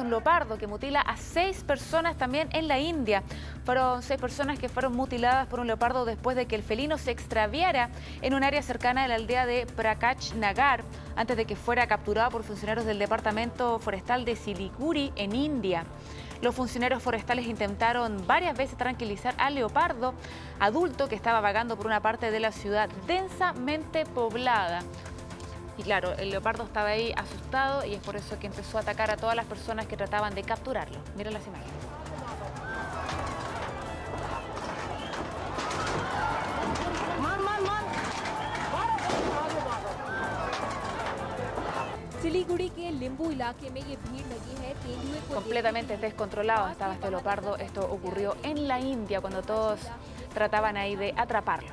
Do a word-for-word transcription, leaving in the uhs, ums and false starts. un leopardo que mutila a seis personas también en la India. Fueron seis personas que fueron mutiladas por un leopardo después de que el felino se extraviara en un área cercana a la aldea de Prakash Nagar, antes de que fuera capturado por funcionarios del departamento forestal de Siliguri, en India. Los funcionarios forestales intentaron varias veces tranquilizar al leopardo adulto que estaba vagando por una parte de la ciudad densamente poblada. Y claro, el leopardo estaba ahí asustado y es por eso que empezó a atacar a todas las personas que trataban de capturarlo. Miren las imágenes. Siliguri के लिंबू इलाके में ये भीड़ लगी है तेंदुए को completamente descontrolado estaba este leopardo. Esto ocurrió en la India cuando todos trataban ahí de atraparlo.